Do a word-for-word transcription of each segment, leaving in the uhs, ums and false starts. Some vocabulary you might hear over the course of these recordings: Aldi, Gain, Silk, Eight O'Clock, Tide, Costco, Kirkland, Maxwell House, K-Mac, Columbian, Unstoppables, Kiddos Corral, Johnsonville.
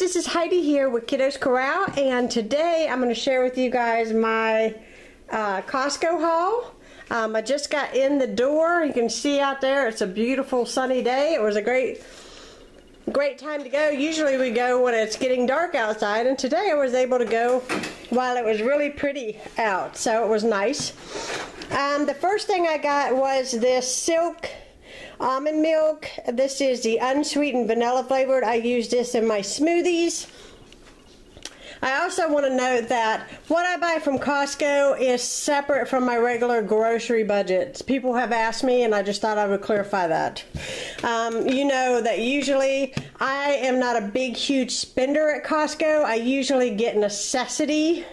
this is Heidi here with Kiddos Corral, and today I'm going to share with you guys my uh, Costco haul. Um, I just got in the door. You can see out there it's a beautiful sunny day. It was a great great time to go. Usually we go when it's getting dark outside, and today I was able to go while it was really pretty out, so it was nice. Um, the first thing I got was this Silk almond milk. This is the unsweetened vanilla flavored. I use this in my smoothies. I also want to note that what I buy from Costco is separate from my regular grocery budgets. People have asked me, and I just thought I would clarify that. Um, you know that usually I am not a big, huge spender at Costco. I usually get necessity,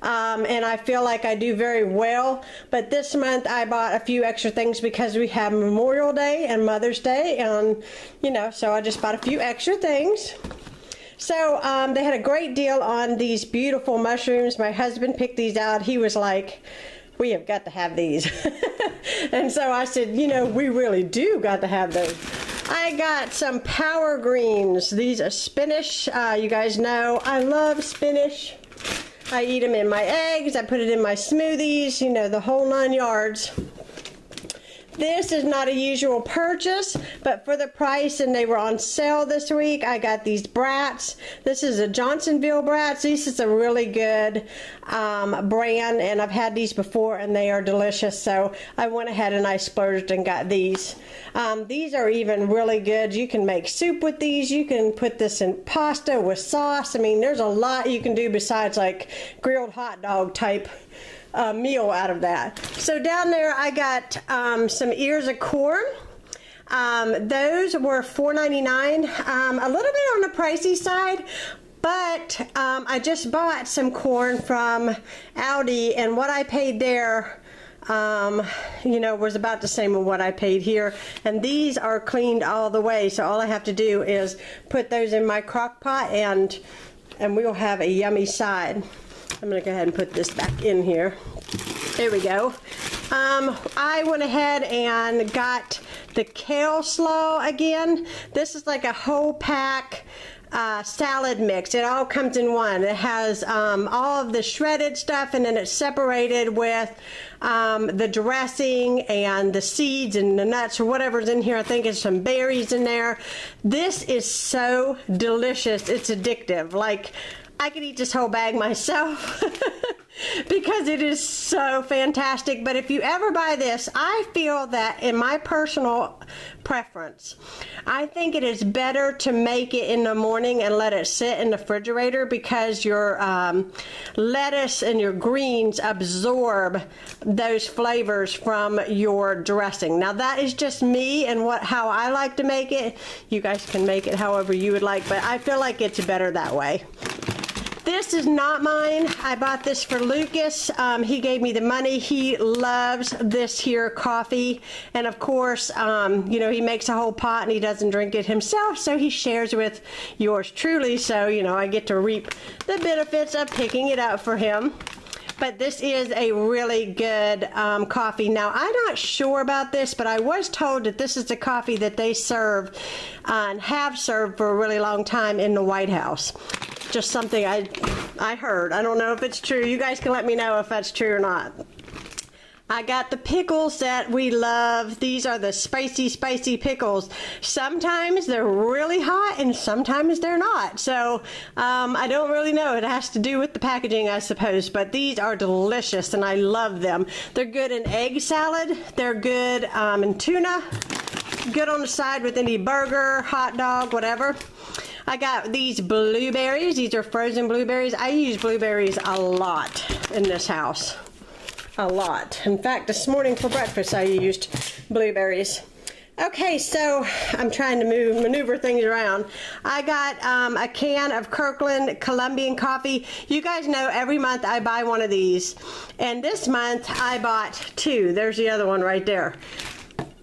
um, and I feel like I do very well. But this month I bought a few extra things because we have Memorial Day and Mother's Day, and you know, so I just bought a few extra things. So um, they had a great deal on these beautiful mushrooms. My husband picked these out. He was like, we have got to have these. And so I said, you know, we really do got to have those. I got some power greens. These are spinach. Uh, you guys know I love spinach. I eat them in my eggs. I put it in my smoothies, you know, the whole nine yards. This is not a usual purchase, but for the price, and they were on sale this week, I got these brats. This is a Johnsonville brats. This is a really good um, brand, and I've had these before, and they are delicious, so I went ahead and I splurged and got these. Um, these are even really good. You can make soup with these. You can put this in pasta with sauce. I mean, there's a lot you can do besides like grilled hot dog type a meal out of that. So down there I got um, some ears of corn. Um, those were four ninety-nine, um, a little bit on the pricey side, but um, I just bought some corn from Aldi, and what I paid there um, you know, was about the same as what I paid here, and these are cleaned all the way, so all I have to do is put those in my crock pot, and and we'll have a yummy side. I'm going to go ahead and put this back in here. There we go. Um, I went ahead and got the kale slaw again. This is like a whole pack uh, salad mix. It all comes in one. It has um, all of the shredded stuff, and then it's separated with um, the dressing and the seeds and the nuts or whatever's in here. I think it's some berries in there. This is so delicious. It's addictive. Like, I could eat this whole bag myself because it is so fantastic. But if you ever buy this, I feel that in my personal preference, I think it is better to make it in the morning and let it sit in the refrigerator, because your um, lettuce and your greens absorb those flavors from your dressing. Now that is just me and what how I like to make it. You guys can make it however you would like, but I feel like it's better that way. This is not mine. I bought this for Lucas. Um, he gave me the money. He loves this here coffee. And of course, um, you know, he makes a whole pot and he doesn't drink it himself, so he shares with yours truly. So, you know, I get to reap the benefits of picking it up for him. But this is a really good um, coffee. Now, I'm not sure about this, but I was told that this is the coffee that they serve uh, and have served for a really long time in the White House. Just something I, I heard. I don't know if it's true. You guys can let me know if that's true or not. I got the pickles that we love. These are the spicy, spicy pickles. Sometimes they're really hot and sometimes they're not. So um, I don't really know. It has to do with the packaging, I suppose. But these are delicious and I love them. They're good in egg salad. They're good um, in tuna. Good on the side with any burger, hot dog, whatever. I got these blueberries. These are frozen blueberries. I use blueberries a lot in this house. A lot. In fact, this morning for breakfast I used blueberries. Okay, so I'm trying to move maneuver things around. I got um, a can of Kirkland Columbian coffee. You guys know every month I buy one of these, and this month I bought two. There's the other one right there.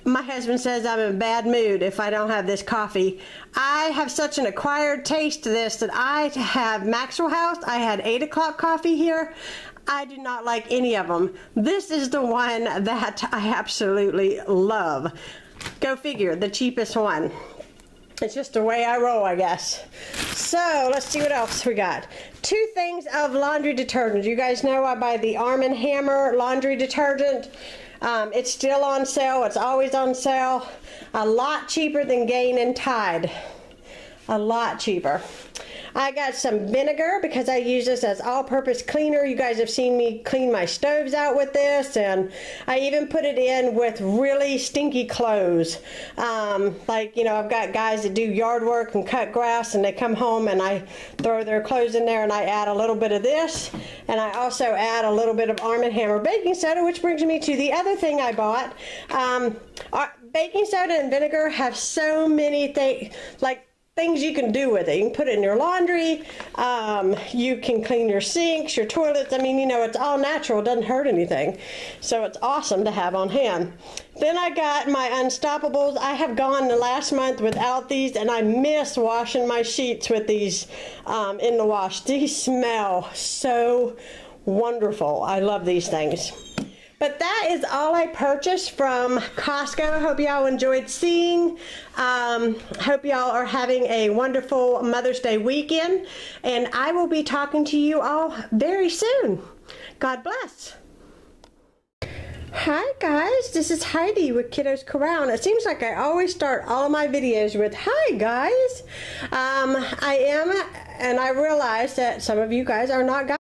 My husband says I'm in a bad mood if I don't have this coffee. I have such an acquired taste to this that I have Maxwell House. I had Eight O'Clock coffee here. I do not like any of them. This is the one that I absolutely love. Go figure, the cheapest one. It's just the way I roll, I guess. So let's see what else we got. Two things of laundry detergent. You guys know I buy the Arm and Hammer laundry detergent. Um, it's still on sale. It's always on sale. A lot cheaper than Gain and Tide. A lot cheaper. I got some vinegar because I use this as all-purpose cleaner. You guys have seen me clean my stoves out with this, and I even put it in with really stinky clothes. Um, like, you know, I've got guys that do yard work and cut grass, and they come home and I throw their clothes in there, and I add a little bit of this, and I also add a little bit of Arm and Hammer baking soda, which brings me to the other thing I bought. Um, baking soda and vinegar have so many things, like, things you can do with it. You can put it in your laundry, um, you can clean your sinks, your toilets. I mean, you know, it's all natural, it doesn't hurt anything. So it's awesome to have on hand. Then I got my Unstoppables. I have gone the last month without these, and I miss washing my sheets with these um, in the wash. These smell so wonderful. I love these things. But that is all I purchased from Costco. I hope y'all enjoyed seeing. Um, hope y'all are having a wonderful Mother's Day weekend. And I will be talking to you all very soon. God bless. Hi guys, this is Heidi with Kiddos Corral, and it seems like I always start all of my videos with, hi guys. Um, I am, and I realize that some of you guys are not guys.